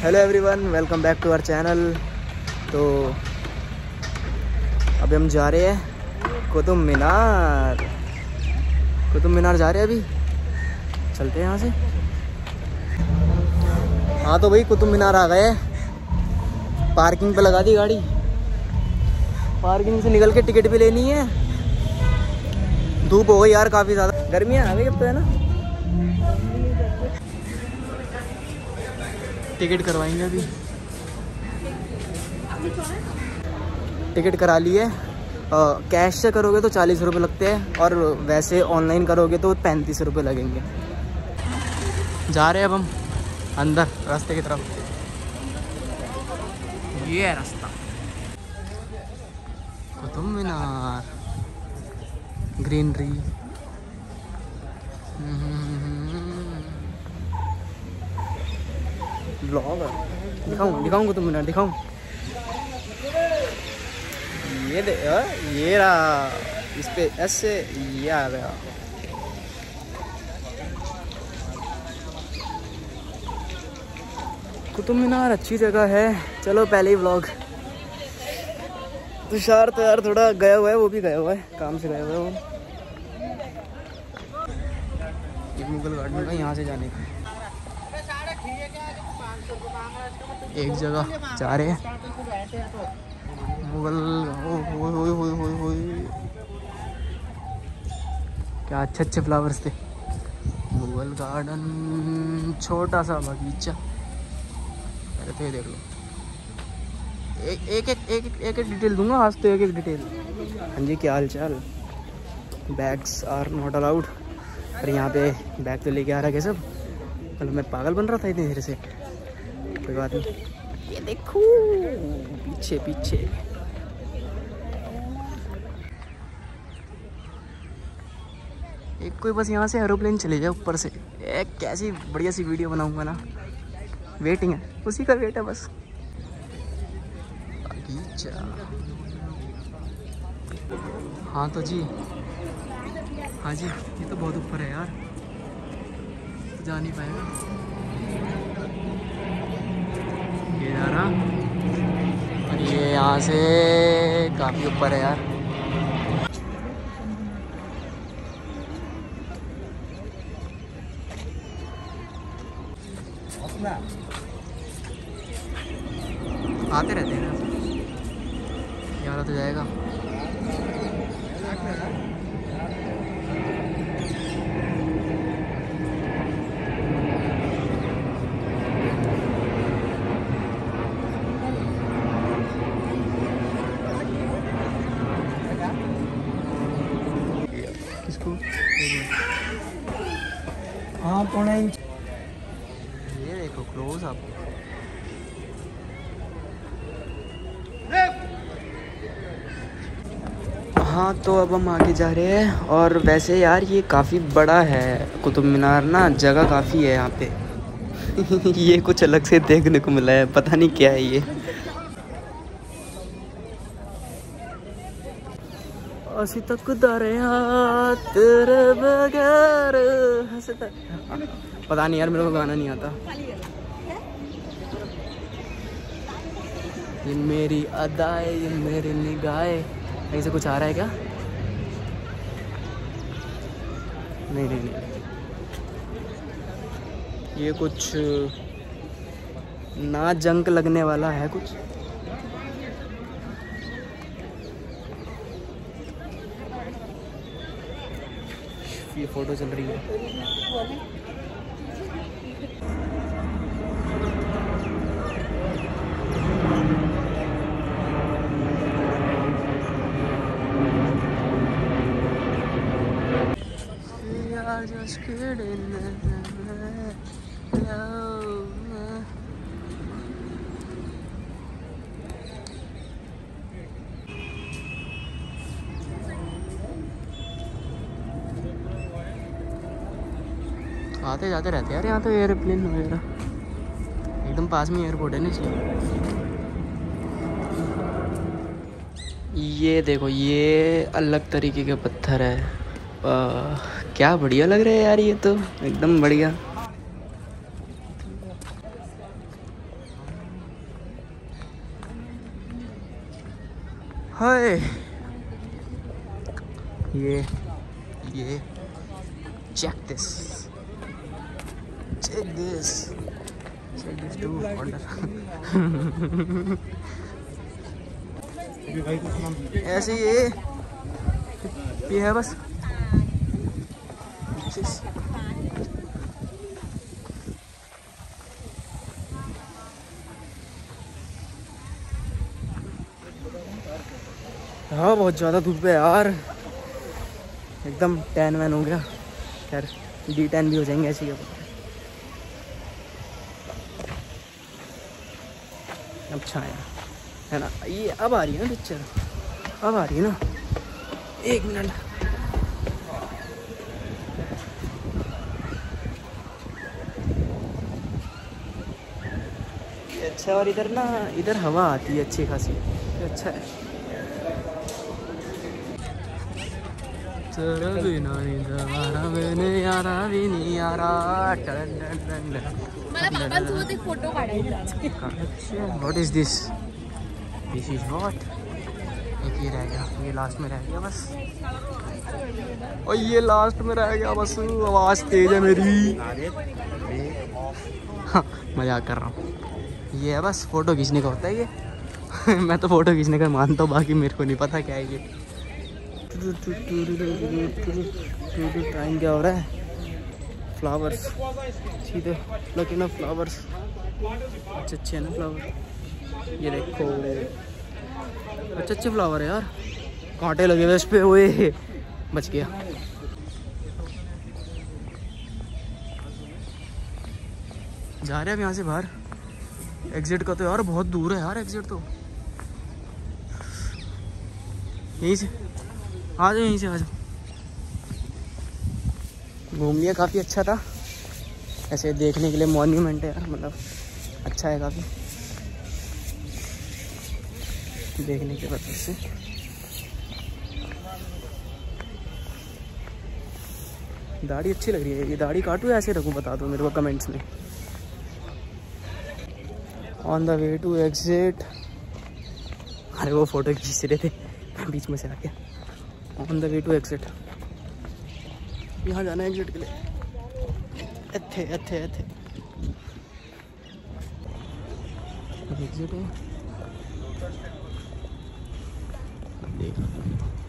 Hello everyone, welcome back to our channel. तो अभी हम जा रहे हैं कुतुब मीनार जा रहे हैं। अभी चलते हैं यहाँ से। हाँ तो भाई कुतुब मीनार आ गए। पार्किंग पे लगा दी गाड़ी। पार्किंग से निकल के टिकट भी लेनी है। धूप हो गई यार, काफ़ी ज़्यादा गर्मियाँ आ गई अब तो, है ना। टिकट करवाएंगे अभी। टिकट करा ली है। कैश से करोगे तो 40 रुपये लगते हैं और वैसे ऑनलाइन करोगे तो 35 रुपये लगेंगे। जा रहे हैं अब हम अंदर रास्ते की तरफ। ये है रास्ता कुतुब मीनार, ग्रीनरी। ब्लॉग दिखाऊँ कुतुब मीनार दिखाऊँ। ये रहा, इस पे ऐसे ये आ गया। कुतुब मीनार अच्छी जगह है। चलो पहले ही ब्लॉग। तुषार तो यार थोड़ा गया हुआ है, वो भी गया हुआ है, काम से गया हुआ है वो। मुगल गार्डन का यहाँ से जाने का एक जगह जा रहे हैं। मुगल क्या अच्छे फ्लावर्स थे। मुगल गार्डन, छोटा सा बगीचा। अरे तो ये देख लो, एक डिटेल दूंगा आज तो, एक डिटेल। हाँ जी, क्या हाल चाल। Bags are not allowed. अरे यहाँ पे बैग तो लेके आ रहा है सब। मतलब मैं पागल बन रहा था इतनी देर से। कोई बात नहीं। ये देखो पीछे पीछे। एक कोई बस यहाँ से एरोप्लेन चले जाए ऊपर से। एक कैसी बढ़िया सी वीडियो बनाऊंगा ना। वेटिंग है, उसी का वेट है बस। हाँ तो जी, हाँ जी, ये तो बहुत ऊपर है यार, जा नहीं पाएगा। और ये यहाँ से काफी ऊपर है यार। आते रहते हैं यार, तो जाएगा। हाँ पौना इंच। ये देखो क्लोज अप। हाँ तो अब हम आगे जा रहे हैं। और वैसे यार ये काफ़ी बड़ा है कुतुब मीनार ना, जगह काफ़ी है यहाँ पे। ये कुछ अलग से देखने को मिला है, पता नहीं क्या है ये। असी तक तेरे बगैर हंसता। पता नहीं यार, मेरे को गाना नहीं आता। ये मेरी अदाएं, ये मेरी निगाहें, ऐसे कुछ आ रहा है क्या? नहीं नहीं नहीं, ये कुछ ना जंक लगने वाला है कुछ। ये फोटो चल रही है। आते जाते रहते हैं यार यहाँ तो। एयरप्लेन वगैरह एकदम पास में एयरपोर्ट है ना, इसलिए। ये देखो, ये अलग तरीके के पत्थर है। क्या बढ़िया लग रहा है यार, ये तो एकदम बढ़िया। हाय ये check this too wonderful। ऐसे ये है बस। हाँ बहुत ज़्यादा धूप है यार, एकदम टैन वैन हो गया यार, डी टैन भी हो जाएंगे ऐसे ही। अब छाया है ना, ये अब आ रही है ना पिक्चर, अब आ रही है ना। एक मिनट अच्छा, और इधर ना इधर हवा आती है अच्छी खासी, अच्छा है। What is this is what, एक ये रह गया, ये लास्ट में रह गया बस, और ये लास्ट में रह गया बस। आवाज़ तेज है मेरी, मजाक कर रहा हूँ। ये है बस फ़ोटो खींचने का होता है ये। मैं तो फ़ोटो खींचने का मानता हूँ, बाकी मेरे को नहीं पता क्या है ये। टाइम क्या हो रहा है, फ्लावर्स सीधे लगे ना, फ्लावर्स अच्छे अच्छे हैं ना फ्लावर, ये देखो अच्छे अच्छे फ्लावर है यार। कांटे लगे हुए इस पर, ओए बच गया। जा रहे हैं अब यहाँ से बाहर, एग्जिट का तो यार बहुत दूर है यार, एग्जिट तो यहीं से। आ जाओ यहीं से, आ जाओ। घूम लिया, काफ़ी अच्छा था ऐसे देखने के लिए, मॉन्यूमेंट है यार, मतलब अच्छा है काफ़ी देखने के बाद से। दाढ़ी अच्छी लग रही है, ये दाढ़ी काटूँ ऐसे रखूँ बता दो मेरे को कमेंट्स में। On the way to exit, अरे वो फोटो खींच रहे थे बीच में से आके। On the way to exit, यहाँ जाना है एग्जिट के लिए। अच्छे अच्छे अच्छे एग्जिट है, देखा